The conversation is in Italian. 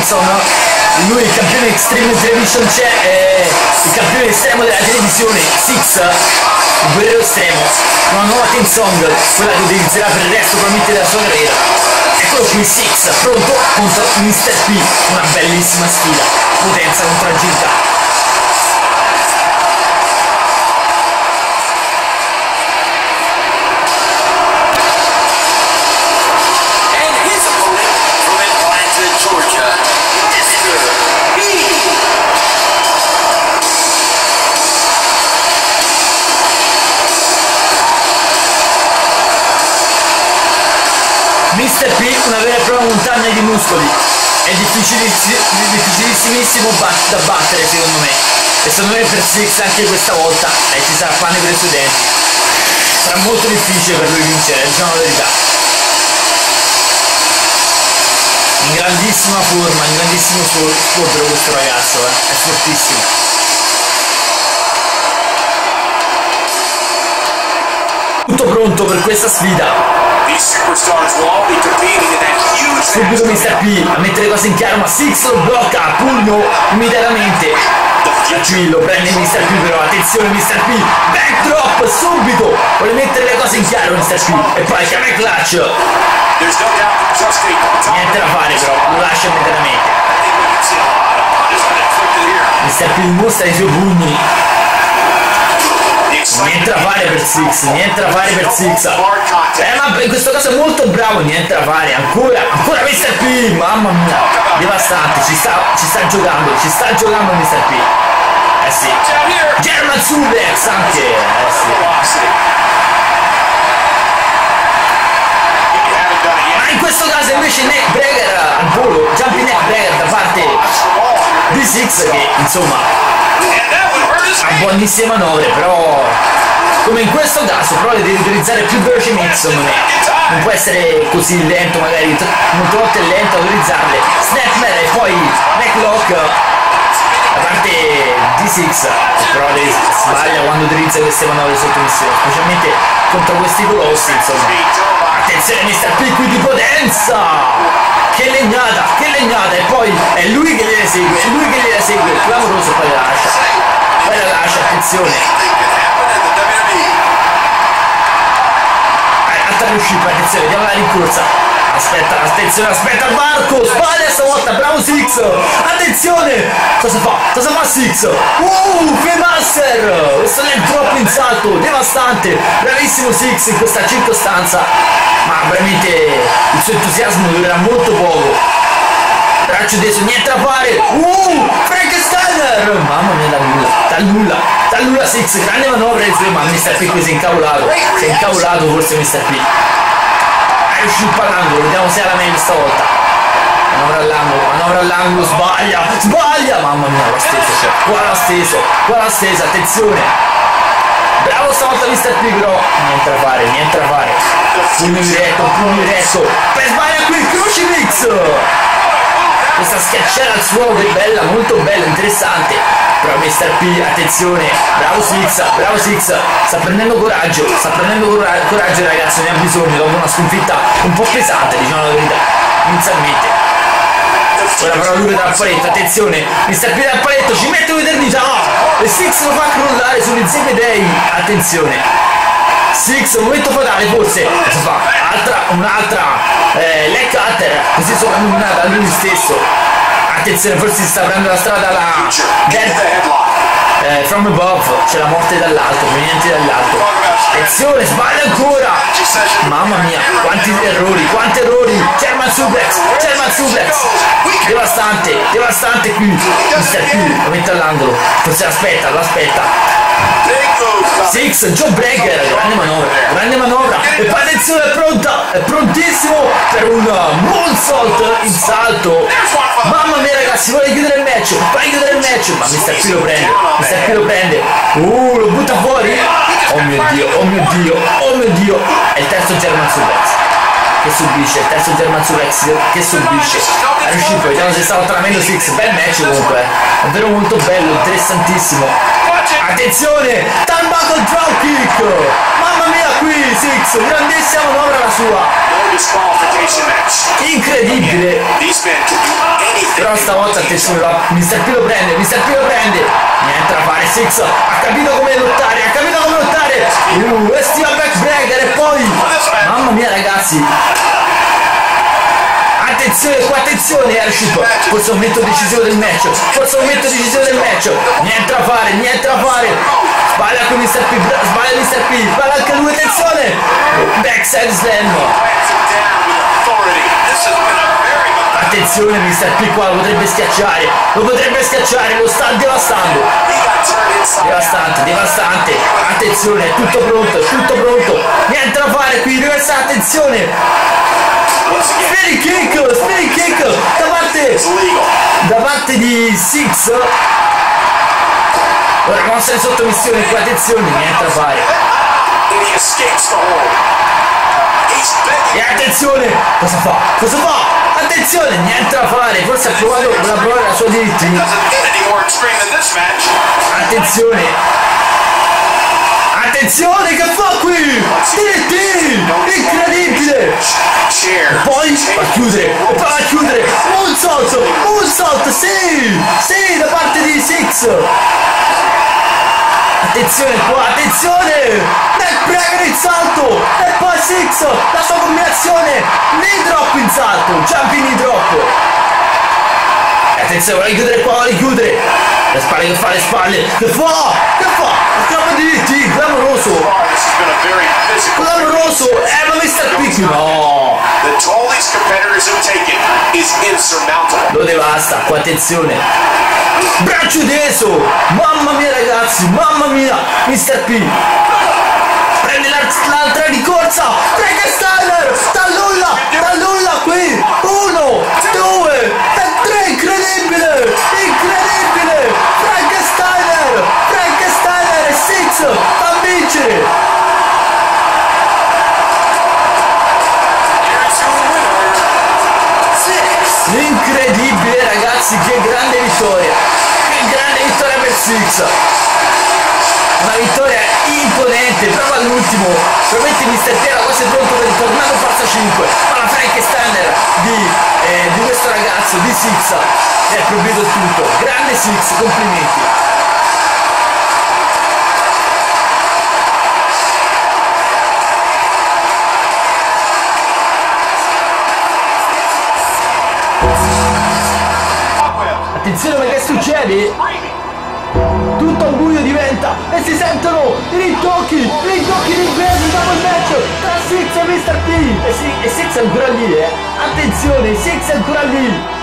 insomma, lui è il campione Extreme Television, c'è il campione estremo della televisione, Six, il guerriero estremo, una nuova team song, quella che utilizzerà per il resto probabilmente della sua carriera. Eccolo qui Six, pronto contro Mr. P, una bellissima sfida, potenza contro agilità. Mr. P, una vera e propria montagna di muscoli, è difficilissimissimo da battere secondo me, e secondo me per Six anche questa volta ci sarà pane per i suoi denti, sarà molto difficile per lui vincere, diciamo la verità. In grandissima forma, in grandissimo scopo questo ragazzo, è fortissimo. Tutto pronto per questa sfida. Subito Mr. P a mettere le cose in chiaro, ma Six lo blocca a pugno immediatamente. Lo prende Mr. P, però attenzione Mr. P, backdrop subito, vuole mettere le cose in chiaro Mr. P, e poi chiama il clutch. Niente da fare però, lo lascia immediatamente. Mr. P mostra i suoi pugni. Niente da fare per Six, niente da fare per Six. Ma in questo caso è molto bravo, niente da fare, ancora Mr. P, mamma mia, devastante, ci sta giocando Mr. P. Eh sì. German Suplex anche, eh sì. Ma in questo caso invece neck breaker al volo, jumping neck breaker da parte di Six che insomma ha buonissime manovre, però come in questo caso però le devi utilizzare più velocemente secondo me, non può essere così lento, magari molte volte è lento a utilizzarle. Snapmare e poi necklock da parte di Six, però lei sbaglia quando utilizza queste manovre sotto missione, specialmente contro questi colossi insomma. Attenzione Mr. P qui di potenza, che legnata, e poi è lui che le segue, clamoroso, poi la lascia. Attenzione, vediamo la rincorsa. Aspetta il barco, sbaglia stavolta, bravo Six. Attenzione, cosa fa Six? Femaster, questo è troppo in salto, devastante, bravissimo Six in questa circostanza, ma veramente il suo entusiasmo durerà molto poco. Braccio destro, niente da fare, Frankensteiner, mamma mia, dal nulla Six, grande manovra, ma Mr. P qui si è incavolato forse Mr. P. È uscito all'angolo, vediamo se è la meglio stavolta. Manovra all'angolo, sbaglia, mamma mia, qua l'ha steso, attenzione. Bravo stavolta Mr. P però, niente da fare. Pugno diretto, per sbaglia qui, Crucifix! Questa schiacciata al suolo che è bella, molto bella, interessante. Però Mr. P, attenzione, bravo Six, sta prendendo coraggio ragazzi, ne ha bisogno dopo una sconfitta un po' pesante, diciamo la verità, inizialmente. Ora però lui dal paletto, attenzione, Mr. P dal paletto, ci mette un'eternità, e Six lo fa crollare sull'insieme dei, attenzione, Six, un momento fatale forse, cosa fa? Un'altra leg cutter, così soprannominata lui stesso. Attenzione, forse si sta prendendo la strada la death from above, c'è la morte dall'alto, proveniente dall'alto. Attenzione, sbaglia ancora, mamma mia, quanti errori. German suplex, devastante qui Mr. P, lo mette all'angolo, forse l'aspetta. Six, jawbreaker, grande manovra, e poi attenzione, è prontissimo per un moonsault in salto. Mamma mia ragazzi, vuole chiudere il match, ma Mr. P lo prende, lo butta fuori, oh mio dio, è il terzo German Suplex che subisce, è riuscito, vediamo se stava tramendo Six, bel match comunque, davvero molto bello, interessantissimo. Attenzione, Tambaco Draw Kick! Mamma mia qui Six, grandissima manovra la sua! Incredibile! Però stavolta te sulla. Mr. P lo prende, Mr. P lo prende. Niente da fare, Six ha capito come lottare, ha capito come lottare. E stila backbreaker e poi. Mamma mia ragazzi. Attenzione qua, attenzione, è riuscito. Forse è un momento decisivo del match. Forse è un momento decisivo del match. Niente da fare, niente da fare. Sbaglia con Mr. P, sbaglia Mr. P, sbaglia anche lui, attenzione. Backside slam. Attenzione Mr. P qua, lo potrebbe schiacciare, lo sta devastando. Devastante, devastante. Attenzione, è tutto pronto, è tutto pronto. Niente da fare qui, reversa, attenzione. Spinning kick da parte di Six. Ora mossa di sottomissione qua, attenzione, niente da fare. E attenzione, cosa fa? Cosa fa? Attenzione, niente da fare, forse ha provato una prova alla sua dirittiva. Attenzione. Attenzione che fa qui! DDT! Incredibile! Poi va a chiudere! Va a chiudere! Un salto! Un salto! Sì! Sì! Da parte di Six! Attenzione qua! Attenzione! Backbreaker in salto! E poi Six! La sua combinazione! Knee drop in salto! Jumping knee drop! Attenzione! Vuole chiudere qua! Vuole chiudere! Le spalle che fa! Le spalle! Che fa! Che fa! DDT, clamoroso! Clamoroso! Ma Mr. P! No! Lo devasta, qua attenzione! Braccio teso! Mamma mia ragazzi, mamma mia! Mr. P! Prende l'altra ricorsa! Prega Stanner! Da nulla qui! 1, 2 e 3, incredibile! Incredibile! A vincere incredibile ragazzi, che grande vittoria per Six, una vittoria imponente proprio all'ultimo. Probabilmente Mr. P era quasi pronto per il tornado forza 5, ma la Frankensteiner di questo ragazzo di Six è proibito tutto. Grande Six, complimenti. Attenzione perché succede? Tutto un buio diventa e si sentono i rintocchi d'inglese dopo il match tra Six e Mr. P. E Six è ancora lì, eh! Attenzione, Six è ancora lì!